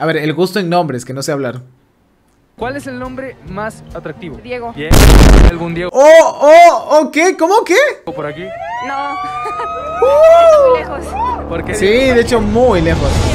A ver, el gusto en nombres, que no sé hablar. ¿Cuál es el nombre más atractivo? Diego. Bien. ¿Algún Diego? Oh, ¿qué? ¿Cómo qué? ¿O por aquí? No. Muy lejos. ¿Por qué? Sí, de hecho, muy lejos.